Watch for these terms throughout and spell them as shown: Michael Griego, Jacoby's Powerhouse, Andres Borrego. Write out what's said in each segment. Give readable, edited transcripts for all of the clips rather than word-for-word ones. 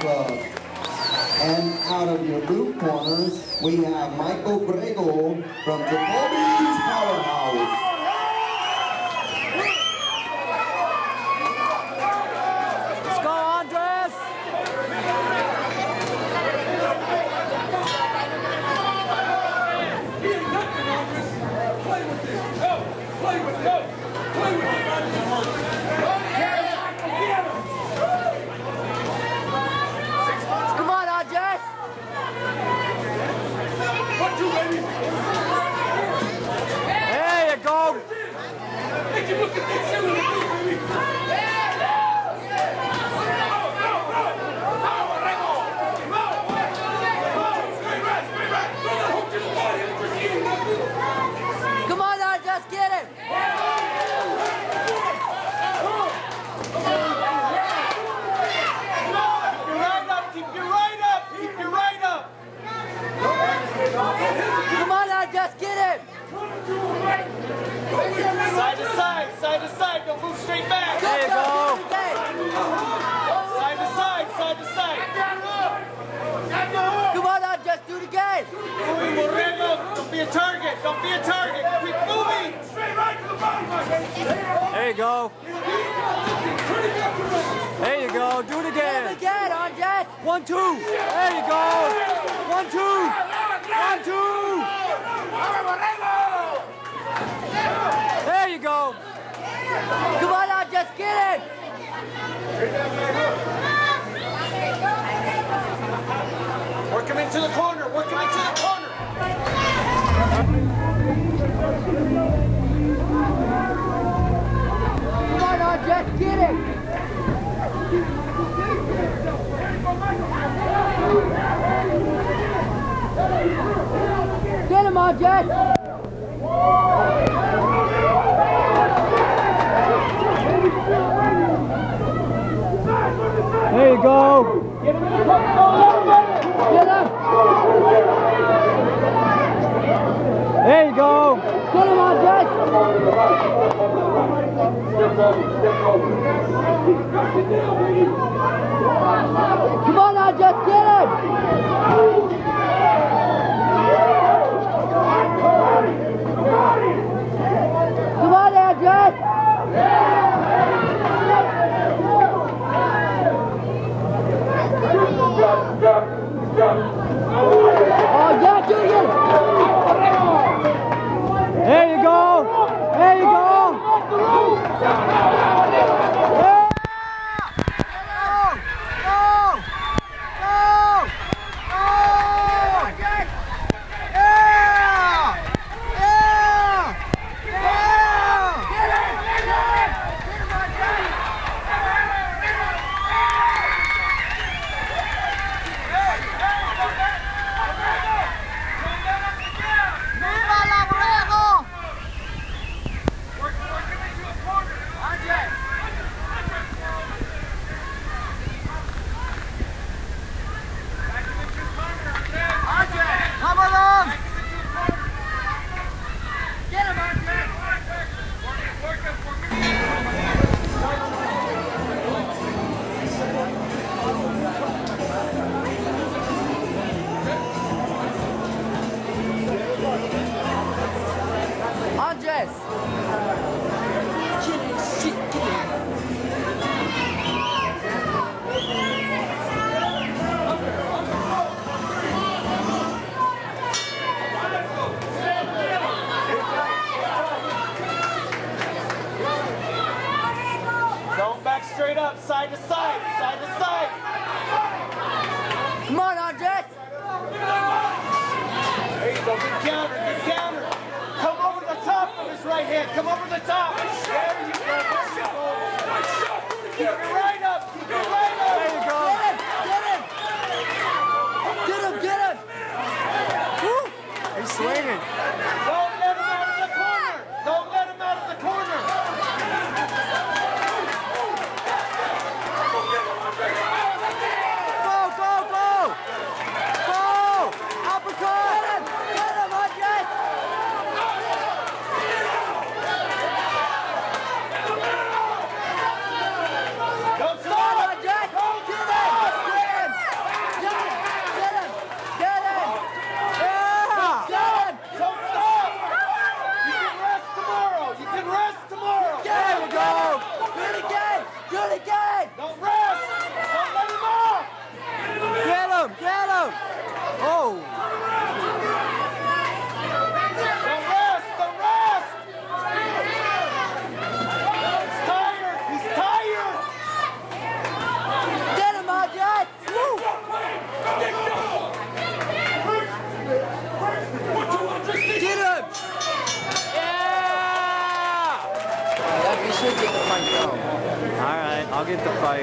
Club. And out of your blue corner, we have Michael Griego from Jacoby's Powerhouse. Don't be a target. Keep moving. Straight right to the body. There you go. There you go. Do it again. Do it again, Andres. 1, 2. There you go. 1, 2. 1, 2. There you go. Come on, Andres. Get it. Work him into the corner. Work him into the corner. Just get it! Get him, Andres! There you go! Get him in the corner! Get up! There you go! Get him, Andres! Come on now, just get it! Come on, Andres! Oh, yeah, Junior! There you go! There you go!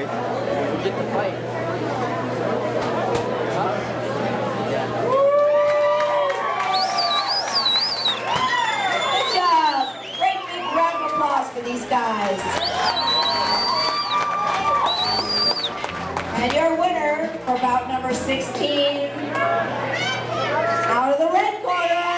fight. We get to fight. Good job. Great big round of applause for these guys. And your winner for bout number 16, out of the red corner.